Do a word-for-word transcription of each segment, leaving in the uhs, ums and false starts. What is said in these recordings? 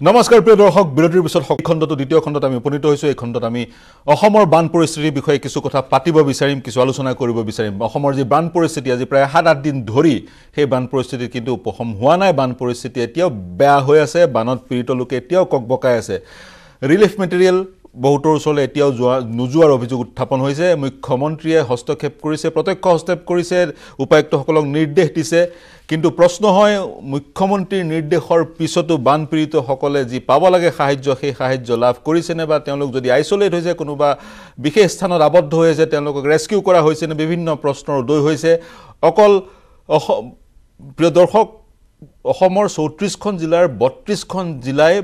Namaskar priyo dorshok birotir bisor hok khondot ditiyo khondot ami uponito hoisu ei khondot ami Asomor ban poristhiti bikhoye kichu kotha patibo bisarim kichu alochona koribo bisarim Asomor je ban poristhiti aji pray seven eight din dhori he ban poristhiti kintu upohom hua nai ban poristhiti etio beya hoy ase banot pirito loke etio kokbokai ase relief material বহুতৰ চলে এতিয়াও নুজুৱাৰ অভিযোগ উত্থাপন হৈছে মুখ্যমন্ত্ৰীয়ে হস্তক্ষেপ কৰিছে প্ৰত্যক্ষ হস্তক্ষেপ কৰিছে উপায়ুক্তসকলক নিৰ্দেশ দিছে কিন্তু প্ৰশ্ন হয় মুখ্যমন্ত্ৰীৰ নিৰ্দেশৰ পিছতো বানপীড়িত সকলে যি পাব লাগে সাহায্য সেই সাহায্য লাভ কৰিছে নে বা তেওঁলোক যদি আইসোলেট হৈছে কোনোবা বিশেষ স্থানত আবদ্ধ হৈছে তেওঁলোকক ৰেস্কিউ কৰা হৈছে নে বিভিন্ন প্ৰশ্নৰ উদয় হৈছে অকল প্ৰিয় দৰ্শক অসমৰ চৌত্ৰিশ খন জিলাৰ বত্ৰিশ খন জিলায়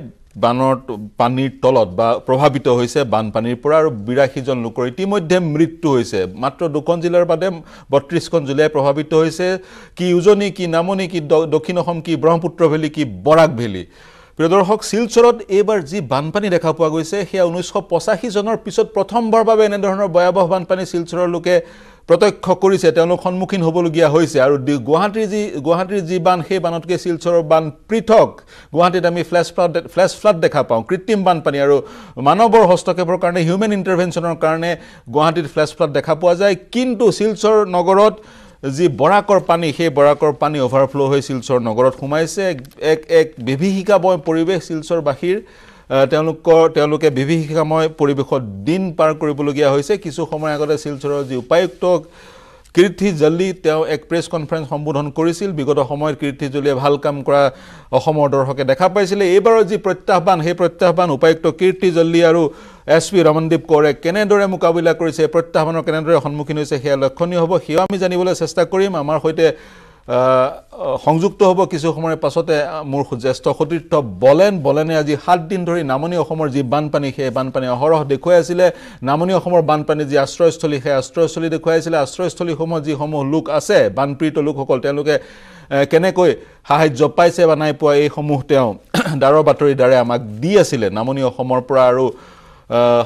বানৰ পানীৰ তলত বা প্ৰভাৱিত হৈছে বানপানীৰ পৰা আৰু বিৰাশী জন লোকৰ ইতিমধ্যে মৃত্যু হৈছে মাত্ৰ দুখন জিলাৰ বাদে বত্ৰিশ খন জিলা প্ৰভাৱিত হৈছে কি উজনি কি নামনি কি দক্ষিণ অসম কি ব্ৰহ্মপুত্ৰ ভেলি কি বৰাক ভেলি প্ৰিয় দৰ্শক শিলচৰত এবাৰ যি বানপানী দেখা পোৱা গৈছে সেয়া ঊনৈশ পঁচাশী জনৰ পিছত প্ৰথমবাৰ বাবে এনে ধৰণৰ ভয়াবহ বানপানী শিলচৰৰ লোকে প্ৰত্যক্ষ কৰিছে তেওঁলোক সন্মুখীন হ'বলগীয়া হৈছে আৰু গুৱাহাটীৰ যি গুৱাহাটীৰ যি বান সেই বানতকৈ শিলচৰৰ বান পৃথক গুৱাহাটীত আমি ফ্ল্যাশ ফ্লাড ফ্ল্যাশ ফ্লাড দেখা পাওঁ কৃত্ৰিম বানপানী আৰু মানৱৰ হস্তক্ষেপৰ কাৰণে হিউম্যান ইন্টাৰভেনশনৰ কাৰণে গুৱাহাটীত ফ্ল্যাশ ফ্লাড দেখা পোৱা যায় কিন্তু শিলচৰ নগৰত जी बराकर पानी हे बराकर पानी ओवरफ्लो होय सिलसर नगरत खुमाइसे एक एक बिभिहिकामय परिवेश सिलसर बाहिर তেওলোকৰ তেওলোকে बिभिहिकामय परिवेशत दिन पार কৰিবলগিয়া হৈছে কিছু সময় আগতে সিলসৰৰ যি উপায়ুক্ত কৃতি জলি তেও এক প্ৰেছ কনফাৰেন্স সম্বোধন কৰিছিল বিগত সময়ৰ কৃতি জলিয়ে ভাল কাম কৰা অসমৰ দৰ্শকে দেখা পাইছিল এবাৰৰ যি প্ৰত্যাহ্বান হে প্ৰত্যাহ্বান উপায়ুক্ত কৃতি জলি আৰু এসপি ৰমনদীপ কৰে কেনেদৰে মোকাবিলা কৰিছে প্ৰত্যাহ্বানৰ কেনেদৰে সন্মুখীন হৈছে সেয়া লক্ষণীয় হ'ব সেয়া আমি জানিবলৈ চেষ্টা কৰিম আমাৰ হৈতে সংযুক্ত হ'ব কিছু সময়ৰ পাছতে মোৰ জ্যেষ্ঠ সতীৰ্থ বলেন বলেনে আজি সাত দিন ধৰি নামনি অসমৰ যি বানপানী হে বানপানী অহৰহ দেখুৱাই আছিলে নামনি অসমৰ বানপানী যি আশ্ৰয়স্থলী হে আশ্ৰয়স্থলী দেখুৱাই আছিলে আশ্ৰয়স্থলীসমূহ যি সমূহ লোক আছে বানপীড়িত লোকসকল তেওঁলোকে কেনেকৈ সাহায্য পাইছে বা নাই পোৱা এই সমূহ তেওঁ দাৰৰ বাতৰি দাৰে আমাক দি আছিলে নামনি অসমৰ পৰা আৰু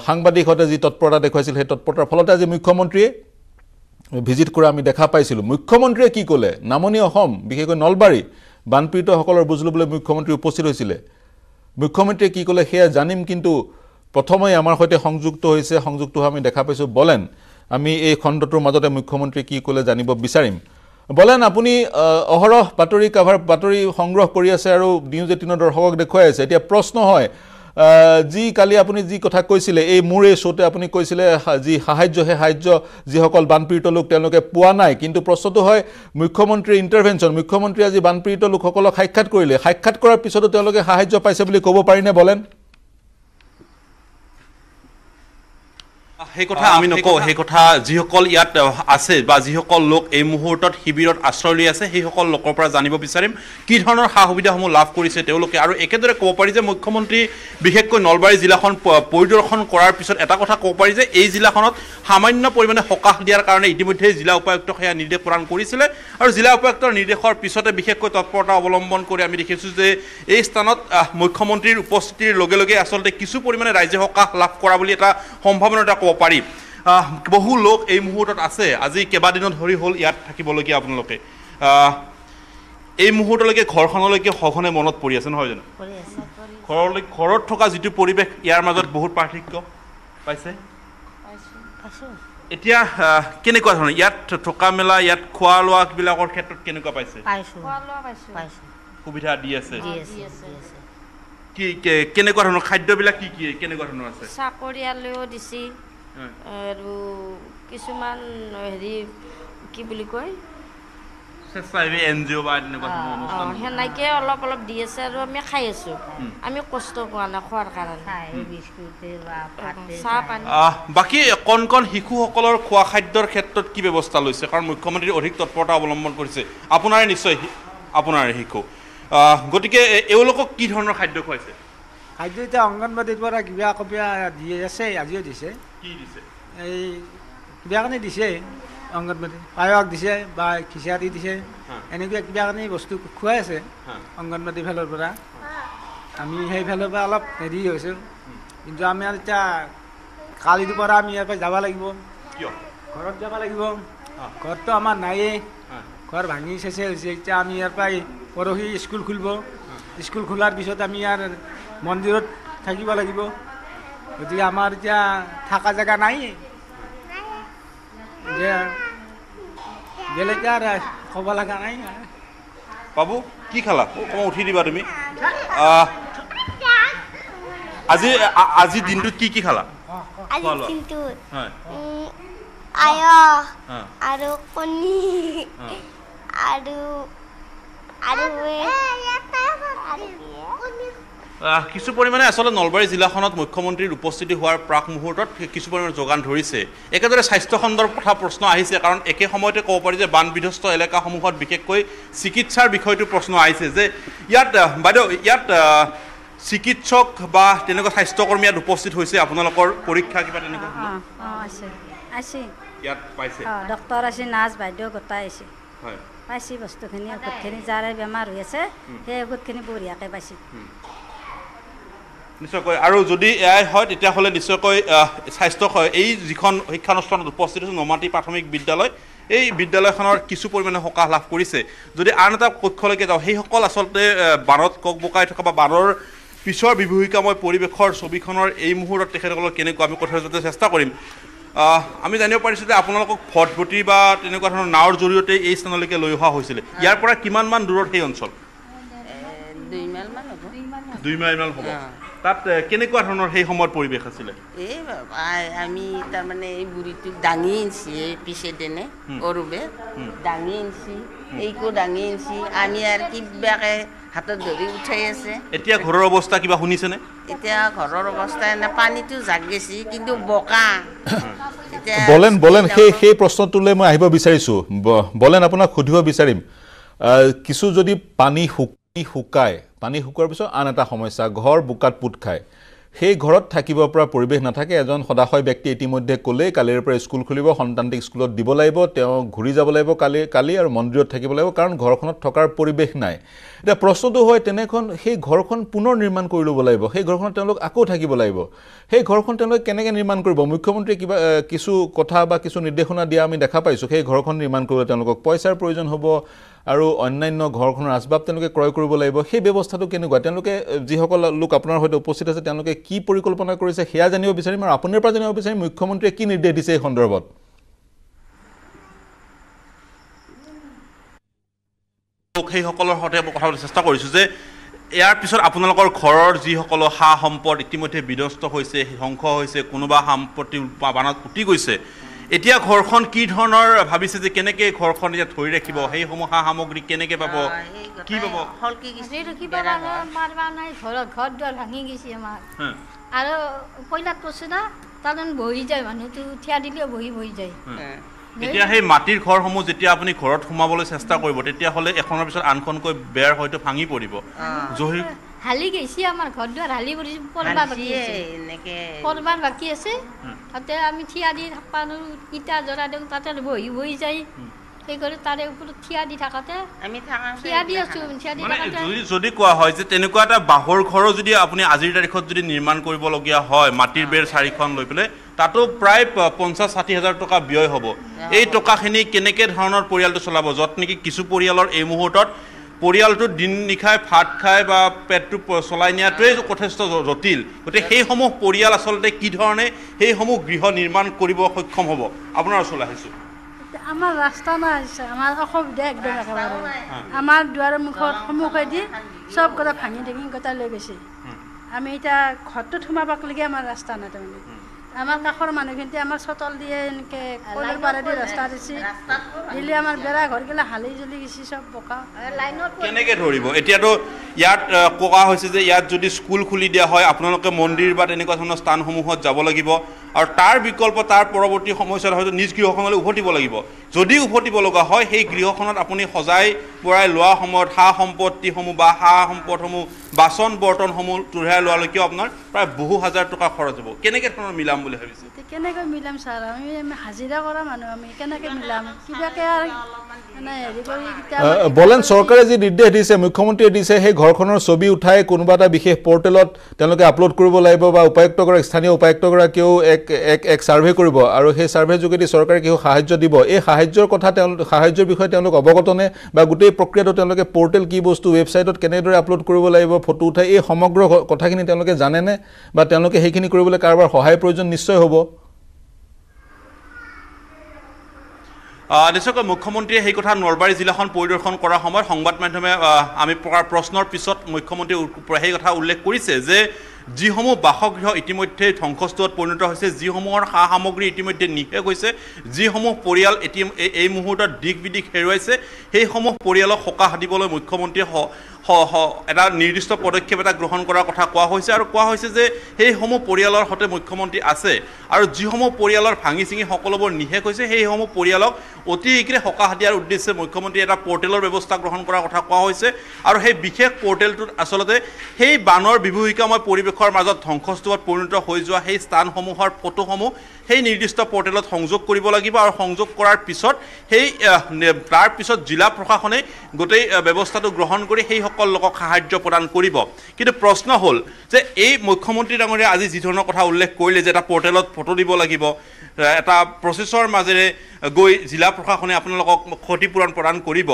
সাংবাদিকতে যি তৎপৰতা দেখুৱাইছিল সেই তৎপৰতাৰ ফলতে আজি মুখ্যমন্ত্ৰীয়ে ভিজিট কৰা আমি দেখা পাইছিলো মুখ্যমন্ত্ৰীয়ে কি ক'লে নামনি অসম বিশেষকৈ নলবাৰী বানপীড়িত সকলৰ বুজলবলৈ মুখ্যমন্ত্ৰী উপস্থিত হৈছিল মুখ্যমন্ত্ৰীয়ে কি ক'লে হেয়া জানিম কিন্তু প্ৰথমেই আমাৰ হৈতে সংযুক্ত হৈছে সংযুক্ত আমি দেখা পাইছো বলেন আমি এই খণ্ডটোৰ মাজতে মুখ্যমন্ত্ৰীয়ে কি ক'লে জানিব বিচাৰিম বলেন আপুনি অহৰহ বাতৰি কভাৰ বাতৰি সংগ্ৰহ কৰি আছে আৰু নিউজ এইটিন দৰ্শকক দেখুৱাই আছে এতিয়া প্ৰশ্ন হয় জি কালি আপুনি জি কথা কৈছিলে এই মুৰে সোতে আপুনি কৈছিলে জি সাহায্য হে সাহায্য জি সকল বানপীড়িত লোক তেওঁলোকে পোৱা নাই কিন্তু প্ৰশ্নটো হয় মুখ্যমন্ত্ৰী ইন্টাৰভেনশন মুখ্যমন্ত্ৰী আজি বানপীড়িত লোকসকলক সাক্ষাৎ কৰিলে সাক্ষাৎ কৰাৰ পিছতো তেওঁলোকে সাহায্য পাইছে বুলি ক'ব পাৰিনে বলেন हे कोठा आमी नको हे कोठा जिहकल यात আছে বা जिहकल লোক এই মুহূৰ্তত শিবিৰত আশ্ৰয় লৈ আছে সেই সকল লোকৰ পৰা জানিব বিচাৰিম কি ধৰণৰ সুবিধাসমূহ লাভ কৰিছে তেওঁলোকে আৰু একেদৰে ক'ব পাৰি যে মুখ্যমন্ত্ৰী বিশেষকৈ নলবাৰী জিলাখন পৰিদৰ্শন কৰাৰ পিছত এটা কথা ক'ব পাৰি যে এই জিলাখনত সামান্য পৰিমাণে হকাহ দিয়াৰ কাৰণে ইতিমধ্যে জিলা উপায়ুক্তক হেয়া নিৰ্দেশ প্ৰদান কৰিছিল আৰু জিলা উপায়ুক্তৰ নিৰ্দেশৰ পিছতে বিশেষকৈ তৎপৰতা অৱলম্বন কৰি আমি দেখিছো যে এই স্থানত মুখ্যমন্ত্ৰীৰ উপস্থিতিৰ লগে লগে আসলে কিছু পৰিমাণে ৰাইজে হকাহ লাভ কৰা বুলি এটা সম্ভাৱনা এটা পাৰি বহু লোক এই মুহূৰ্তত আছে আজি কেবাদিন ধৰি হল ইয়াত থাকিবলগীয়া আপোনালোকে এই মুহূৰ্তলৈকে ঘৰখনলৈকে হখনে মনত পৰি আছে নহয় জানো পৰি আছে ঘৰলৈ ঘৰত থকা যিটো পৰিবেশ ইয়াৰ মাজত বহুত পাৰ্থক্য পাইছে পাইছো এতিয়া কেনেকুৱা ধৰণৰ ইয়াত থকা মেলা ইয়াত খোৱা লোৱা বিলাকৰ ক্ষেত্ৰত কেনেকুৱা পাইছে পাইছো খোৱা লোৱা পাইছো সুবিধা দি আছে দি আছে কি কেনেকুৱা ধৰণৰ খাদ্য বিলাক কি কি কেনেকুৱা ধৰণৰ আছে চাকৰিয়ালৈও দিছি আৰু কিছুমান হেৰি কি বুলি কয় সচাইবে এনজিও বা এনে কথা অনুষ্ঠান হ্যাঁ নাইকে অলপ অলপ দি আছে আৰু আমি খাই আছো আমি কষ্ট পোৱা না খোৱাৰ কাৰণে খাই বিস্কুট বা পানী বাকি কোন কোন হিকু সকলৰ খোৱা খাদ্যৰ ক্ষেত্ৰত কি ব্যৱস্থা লৈছে কাৰণ মুখ্যমন্ত্ৰীৰ অধিক তৎপৰতা অৱলম্বন কৰিছে আপোনাৰ নিশ্চয় আপোনাৰ হিকু গতিকে এওঁলোকক কি ধৰণৰ খাদ্য খুৱাইছে খাদ্যতে অঙ্গনবাদীৰ পৰা কিবা কপিয়া দি আছে আজিও দিছে কি দিছে এই কিবা কানে দিছে অঙ্গনবাদী পায়ক দিছে বা খিচাৰি দিছে এনেকুৱা কিবা কানে বস্তু খুৱাই আছে অঙ্গনবাদী ফালৰ পৰা আমি সেই ফালৰ পৰা অলপ হেৰি হৈছোঁ কিন্তু আমি আৰু এতিয়া কালিৰ পৰা আমি ইয়াৰ পৰা যাব লাগিব কিয় ঘৰত যাব লাগিব ঘৰটো আমাৰ নাইয়ে ঘৰ ভাঙি চেছে হৈছে এতিয়া আমি ইয়াৰ পৰা পৰহি স্কুল খুলিব স্কুল খোলাৰ পিছত আমি ইয়াৰ মন্দিৰত থাকিব লাগিব গতিকে আমাৰ যা থাকা জায়গা নাই যে গেলেকার খব লাগা নাই বাবু কি খালা কম উঠি দিবা তুমি আজি আজি দিনটো কি কি খালা আজি কিন্তু হ্যাঁ আয়া আর কোনি আর আর কিছু পরিমাণে আসলে নলবাৰী জিলাখনত মুখ্যমন্ত্ৰীৰ উপস্থিতি হোৱাৰ প্ৰাক মুহূৰ্তত কিছু পৰিমাণে যোগান ধৰিছে একেদৰে স্বাস্থ্য খণ্ডৰ কথা প্ৰশ্ন আহিছে কাৰণ একে সময়তে ক'ব পাৰি যে বান বিধ্বস্ত এলেকা সমূহত বিশেষকৈ চিকিৎসাৰ বিষয়টো প্ৰশ্ন আহিছে যে ইয়াত বাইদেউ ইয়াত চিকিৎসক বা তেনেকুৱা স্বাস্থ্যকৰ্মী উপস্থিত হৈছে আপোনালোকৰ পৰীক্ষা কিবা তেনেকুৱা আছে আছে ইয়াত পাইছে ডক্টৰ আছে নাৰ্ছ বাইদেউ গোটাই আছে হয় পাইছে বস্তুখিনি ওষুধখিনি যাৰ বেমাৰ হৈ আছে সেই ওষুধখিনি বঢ়িয়াকৈ পাইছে নিশ্চয়কৈ আৰু যদি এয়াই হয় তেতিয়া হ'লে নিশ্চয়কৈ স্বাস্থ্য এই যিখন শিক্ষানুষ্ঠানত উপস্থিত হৈছে নমাটি প্ৰাথমিক বিদ্যালয় এই বিদ্যালয়খনৰ কিছু পৰিমাণে সকাহ লাভ কৰিছে যদি আন এটা পক্ষলৈকে যাওঁ সেইসকল আচলতে বানত কক বোকাই থকা বা বানৰ পিছৰ বিভূষিকাময় পৰিৱেশৰ ছবিখনৰ এই মুহূৰ্তত তেখেতসকলৰ কেনেকুৱা আমি কথা যাতে চেষ্টা কৰিম আমি জানিব পাৰিছোঁ যে আপোনালোকক ফটফটি বা তেনেকুৱা ধৰণৰ নাৱৰ জৰিয়তে এই স্থানলৈকে লৈ অহা হৈছিলে ইয়াৰ পৰা কিমানমান দূৰত সেই অঞ্চল দুই মাইলমান হ'ব দুই মাইলমান হ'ব তাত কেনেকুৱা ধৰণৰ সেই সময়ৰ পৰিৱেশ আছিলে এই আমি তাৰ মানে এই বুৰিটো ডাঙি আনছি এই পিছে দেনে অৰুবে ডাঙি আনছি এইকো ডাঙি আনছি আমি আৰু কিবাকে হাতত ধৰি উঠাই আছে এতিয়া ঘৰৰ অৱস্থা কিবা শুনিছেনে এতিয়া ঘৰৰ অৱস্থা না পানীটো জাগ গেছি কিন্তু বকা বলেন বলেন সেই সেই প্ৰশ্নটোলৈ মই আহিব বিচাৰিছো বলেন আপোনাক সুধিব বিচাৰিম কিছু যদি পানী ই হুকায় পানী হুকৰ পিছত আন এটা সমস্যা ঘৰ বুকাত পুত খায় সেই ঘৰত থাকিব পৰা পৰিবেশ নাথাকে এজন সদাশয় ব্যক্তি ইতিমধ্যে ক'লে কালিৰ পৰা স্কুল খুলিব সন্তানটিক স্কুলত দিব লাগিব তেওঁ ঘূৰি যাব লাগিব কালি কালি আৰু মন্দিৰত থাকিব লাগিব কাৰণ ঘৰখনত থকাৰ পৰিবেশ নাই এটা প্ৰশ্নটো হয় তেনেখন সেই ঘৰখন পুনৰ নিৰ্মাণ কৰি ল'ব লাগিব সেই ঘৰখন তেওঁলোক আকৌ থাকিব লাগিব সেই ঘৰখন তেওঁলোক কেনেকৈ নিৰ্মাণ কৰিব মুখ্যমন্ত্ৰী কিবা কিছু কথা বা কিছু নিৰ্দেশনা দিয়া আমি দেখা পাইছো সেই ঘৰখন নিৰ্মাণ কৰিবলৈ তেওঁলোকক পইচাৰ প্ৰয়োজন হ'ব আৰু অন্যান্য ঘৰখনৰ আসবাব তেওঁলোকে ক্ৰয় কৰিব লাগিব সেই ব্যৱস্থাটো কেনেকুৱা তেওঁলোকে যিসকল লোক আপোনাৰ হৈতে উপস্থিত আছে তেওঁলোকে কি পৰিকল্পনা কৰিছে হেয়া জানিব বিচাৰিম আৰু আপোনাৰ পৰা জানিব বিচাৰিম মুখ্যমন্ত্ৰীয়ে কি নিৰ্দেশ দিছে এই সন্দৰ্ভত লোকসকলৰ হতে কথা চেষ্টা কৰিছো যে ইয়াৰ পিছত আপোনালোকৰ ঘৰৰ যিসকল হা সম্পদ ইতিমধ্যে বিধ্বস্ত হৈছে ধ্বংস হৈছে কোনোবা সম্পত্তি বানত উটি গৈছে এতিয়া ঘৰখন কি ধৰণৰ ভাবিছে যে কেনেকৈ ঘৰখন এটা থৈ ৰাখিব সেই সমহা সামগ্ৰী কেনেকৈ পাব কি পাব হল কি গিছে কি পাব মাৰবা নাই ঘৰ ঘৰ দৰ ভাঙি গিছে আমাৰ আৰু কইলাত পছে না তাজন বহি যায় মানুহটো উঠিয়া দিলে বহি বহি যায় এতিয়া সেই মাটিৰ ঘৰসমূহ যেতিয়া আপুনি ঘৰত সোমাবলৈ চেষ্টা কৰিব তেতিয়া হলে এখনৰ পিছত আনখনকৈ বেৰ হয়তো ভাঙি পৰিব জহি হালি গেছি আমার ঘর দর হালি পড়ি পড়বার বাকি আছে এনেকে পড়বার বাকি আছে তাতে আমি থিয়া দি থাকপানো ইটা জরা দেউ তাতে বহি বহি যাই সেই করে তারে উপর থিয়া দি থাকাতে আমি থাকা থিয়া দি আছো থিয়া দি থাকাতে যদি যদি কোয়া হয় যে তেনেকুৱা এটা বাহৰ ঘৰ যদি আপুনি আজিৰ তাৰিখত যদি নিৰ্মাণ কৰিব লগিয়া হয় মাটিৰ বেৰ চাৰিখন লৈ পেলে তাতো প্ৰায় পঞ্চাশ ষাঠি হাজাৰ টকা ব্যয় হ'ব এই টকাখিনি কেনেকৈ ধৰণৰ পৰিয়ালটো চলাব যত নেকি কিছু পৰিয়ালৰ এই মুহূৰ্তত পৰিয়ালটো দিন নিখাই ভাত খায় বা পেটটো চলাই নিয়াটোৱে যথেষ্ট জটিল গতিকে সেইসমূহ পৰিয়াল আচলতে কি ধৰণে সেইসমূহ গৃহ নিৰ্মাণ কৰিব সক্ষম হ'ব আপোনাৰ ওচৰলৈ আহিছোঁ আমাৰ ৰাস্তা নাই আমাৰ অসুবিধা একদম আমাৰ দুৱাৰ মুখত সন্মুখেদি চব কথা ভাঙি ডিঙি কথা লৈ গৈছে আমি এতিয়া ঘৰটোত সোমাবলৈকে আমাৰ ৰাস্তা নাই তাৰমানে আমার কাখর মানুষখিনতে আমার চটল দিয়ে এনেকে কলের পাড়ে দিয়ে রাস্তা দিছি দিলে আমার বেড়া ঘরগুলো হালি জ্বলি গেছি সব বোকা লাইনত কেনেকে ধরিব এটা তো ইয়াত কোকা হয়েছে যে ইয়াত যদি স্কুল খুলি দিয়া হয় আপনাদের মন্দির বা তেনেকুৱা ধৰণৰ স্থানসমূহত যাব লাগিব আৰু তাৰ বিকল্প তাৰ পৰৱৰ্তী সময়ছোৱাত হয়তো নিজ গৃহখনলৈ উভতিব লাগিব যদি উভতিব লগা হয় সেই গৃহখনত আপুনি সজাই পৰাই লোৱা সময়ত সা সম্পত্তিসমূহ বা সা সম্পদসমূহ বাসন বৰ্তনসমূহ তুৰাই লোৱালৈকেও আপোনাৰ প্ৰায় বহু হাজাৰ টকা খৰচ হ'ব কেনেকে ধৰণৰ মিলাম বুলি ভাবিছে কেনেকৈ মিলাম ছাৰ আমি হাজিৰা কৰা মানুহ আমি কেনেকৈ মিলাম কিবাকে আৰু মানে হেৰি কৰি বলেন চৰকাৰে যি নিৰ্দেশ দিছে মুখ্যমন্ত্ৰীয়ে দিছে সেই ঘৰখনৰ ছবি উঠাই কোনোবা এটা বিশেষ পৰ্টেলত তেওঁলোকে আপলোড কৰিব লাগিব বা উপায়ুক্তগৰাকী স্থানীয় উপায়ুক্তগৰাকীয়েও এক एक एक एक सर्वे करिब आरो हे सर्वे जुगेदि सरकार किउ सहाय्य दिबो ए सहाय्यर कथा तेन सहाय्यर बिषय तेनक अवगतने बा गुटे प्रक्रियात तेनके पोर्टल की वस्तु वेबसाइटत केनेदरे अपलोड करिब लागिब फोटो उठाय ए समग्र कथाखिनि तेनके जानेने बा तेनके हेखिनि करिबले कारबार सहाय प्रयोजन निश्चय होबो দেশক মুখ্যমন্ত্রী সেই কথা নলবাৰী জিলাখন পৰিদৰ্শন কৰা সময়ত সংবাদ মাধ্যমে আমি প্ৰশ্নৰ পিছত মুখ্যমন্ত্ৰী সেই কথা উল্লেখ কৰিছে যে যিসমূহ বাসগৃহ ইতিমধ্যে ধ্বংসস্তূপত পৰিণত হৈছে যিসমূহৰ সা সামগ্ৰী ইতিমধ্যে নিশেষ হৈছে যিসমূহ পৰিয়াল এই মুহূৰ্তত দিক বিদিক হেৰুৱাইছে সেইসমূহ পৰিয়ালক সকাহ দিবলৈ মুখ্যমন্ত্ৰী এটা নিৰ্দিষ্ট পদক্ষেপ এটা গ্ৰহণ কৰাৰ কথা কোৱা হৈছে আৰু কোৱা হৈছে যে সেইসমূহ পৰিয়ালৰ হতে মুখ্যমন্ত্ৰী আছে আৰু যিসমূহ পৰিয়ালৰ ভাঙি চিঙি সকলোবোৰ নিশেষ হৈছে সেইসমূহ পৰিয়ালক অতি শীঘ্ৰে সকাহ দিয়াৰ উদ্দেশ্যে মুখ্যমন্ত্ৰী এটা পৰ্টেলৰ ব্যৱস্থা গ্ৰহণ কৰাৰ কথা কোৱা হৈছে আৰু সেই বিশেষ পৰ্টেলটোত আচলতে সেই বানৰ বিভূষিকাময় পৰিৱেশ মাজত ধ্বংসস্তূপত পৰিণত হৈ যোৱা সেই স্থানসমূহৰ ফটোসমূহ সেই নিৰ্দিষ্ট পৰ্টেলত সংযোগ কৰিব লাগিব আৰু সংযোগ কৰাৰ পিছত সেই তাৰ পিছত জিলা প্ৰশাসনে গোটেই ব্যৱস্থাটো গ্ৰহণ কৰি সেইসকল লোকক সাহায্য প্ৰদান কৰিব। কিন্তু প্ৰশ্ন হ'ল যে এই মুখ্যমন্ত্ৰী ডাঙৰীয়া আজি যি ধৰণৰ কথা উল্লেখ কৰিলে যে এটা পৰ্টেলত ফটো দিব লাগিব এটা প্ৰচেছৰ মাজেৰে গৈ জিলা প্ৰশাসনে আপোনালোকক ক্ষতিপূৰণ প্ৰদান কৰিব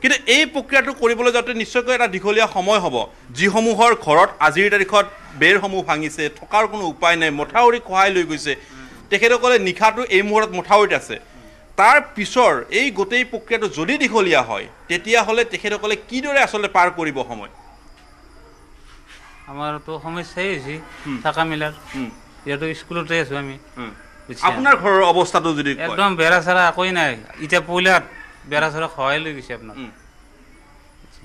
কিন্তু এই প্ৰক্ৰিয়াটো কৰিবলৈ যাওঁতে নিশ্চয়কৈ এটা দীঘলীয়া সময় হ'ব যিসমূহৰ ঘৰত আজিৰ তাৰিখত বেৰসমূহ ভাঙিছে থকাৰ কোনো উপায় নাই মথাউৰি খহাই লৈ গৈছে তেখেতসকলে নিশাটো এই মুহূৰ্তত মথাউৰিত আছে তাৰ পিছৰ এই গোটেই প্ৰক্ৰিয়াটো যদি দীঘলীয়া হয় তেতিয়াহ'লে তেখেতসকলে কিদৰে আচলতে পাৰ কৰিব সময় আমাৰতো সমস্যাই হৈছে থকা মিলাৰ ইয়াতো স্কুলতে আছো আমি আপোনাৰ ঘৰৰ অৱস্থাটো যদি একদম বেৰা ছাৰা একোই নাই এতিয়া পইলাত বেৰা ছাৰা খহাই লৈ গৈছে আপোনাৰ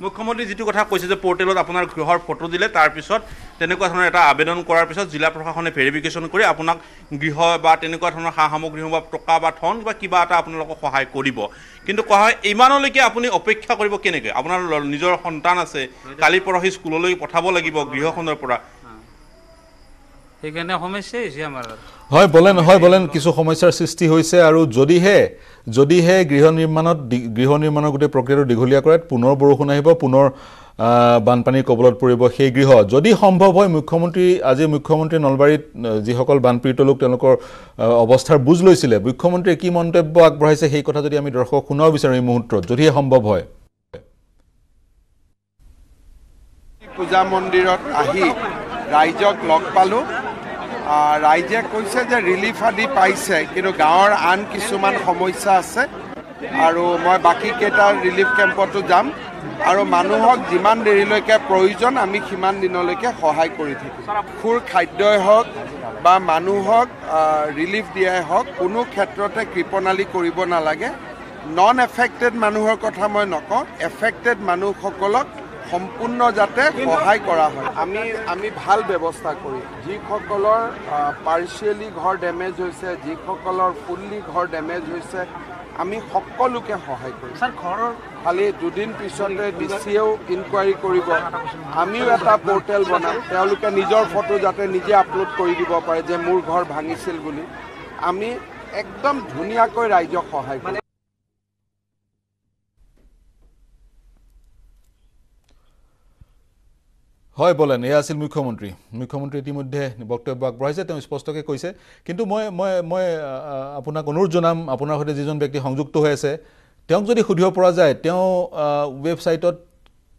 মুখ্যমন্ত্ৰী যেটু কথা কৈছে যে পোৰ্টেলত আপনাৰ গৃহৰ ফটো দিলে তাৰপৰ তেনেকুৱা ধৰনেৰ একটা আবেদন কৰাৰ পিছত জিলা প্ৰশাসনে ভেৰিফিকেশন কৰে আপনাৰ গৃহ বা তেনেকুৱা ধরনের সা সামগ্রী বা টকা বা ধন বা কিবা এটা আপোনালোকক সহায় করব কিন্তু কোৱা হয় ইমানলৈকে আপনি অপেক্ষা কৰব কেনেকৈ আপনাৰ নিজৰ সন্তান আছে কালি পৰহি স্কুললৈ পঠাব লাগিব গৃহখনৰ পৰা সেইকাৰণে সমস্যা হৈছে আমাৰ হয় বলেন হয় বলেন কিছু সমস্যাৰ সৃষ্টি হৈছে আৰু যদিহে যদিহে গৃহ নিৰ্মাণত গৃহ নিৰ্মাণৰ গোটে প্ৰক্ৰিয়াটো দীঘলীয়া কৰাত পুনৰ বৰষুণ আহিব পুনৰ বানপানীৰ কবলত পৰিব সেই গৃহ যদি সম্ভৱ হয় মুখ্যমন্ত্ৰী আজি মুখ্যমন্ত্ৰী নলবাৰীত যিসকল বানপীড়িত লোক তেওঁলোকৰ অৱস্থাৰ বুজ লৈছিলে মুখ্যমন্ত্ৰীয়ে কি মন্তব্য আগবঢ়াইছে সেই কথা যদি আমি দৰ্শক শুনাব বিচাৰোঁ এই মুহূৰ্তত যদিহে সম্ভৱ হয় পূজা মন্দিৰত আহি ৰাইজক লগ পালো ৰাইজে কৈছে যে ৰিলিফ আদি পাইছে কিন্তু গাঁৱৰ আন কিছুমান সমস্যা আছে আৰু মই বাকি কেইটা ৰিলিফ কেম্পটো যাম আৰু মানুহক যিমান দেৰিলৈকে প্ৰয়োজন আমি সিমান দিনলৈকে সহায় কৰি থাকিম খুৰ খাদ্যই হওক বা মানুহক ৰিলিফ দিয়াই হওক কোনো ক্ষেত্ৰতে কৃপণালি কৰিব নালাগে নন এফেক্টেড মানুহৰ কথা মই নকওঁ এফেক্টেড মানুহসকলক সম্পূৰ্ণ যাতে সহায় কৰা হয় আমি আমি ভাল ব্যৱস্থা কৰি যিসকলৰ পাৰ্শিয়েলি ঘৰ ড্যামেজ হৈছে যিসকলৰ ফুললি ঘৰ ড্যামেজ হৈছে আমি সকলোকে সহায় কৰিম স্যাৰ ঘৰৰ খালি দুদিন পিছতে ডিচিও ইনকুৱাৰী কৰিব আমিও এটা পোৰ্টেল বনাম তেওঁলোকে নিজৰ ফটো যাতে নিজে আপলোড কৰি দিব পাৰে যে মোৰ ঘৰ ভাঙিছিল বুলি আমি একদম ধুনীয়াকৈ ৰাইজক সহায় কৰিম হয় বলেন এয়া আছিল মুখ্যমন্ত্রী মুখ্যমন্ত্রী ইতিমধ্যে বক্তব্য আগবঢ়াইছে তেওঁ স্পষ্টকৈ কৈছে কিন্তু মই মই মই আপোনাক অনুৰোধ জনাম আপোনাৰ সৈতে যিজন ব্যক্তি সংযুক্ত হৈ আছে তেওঁক যদি সুধিব পৰা যায় তেওঁ ওয়েবসাইটত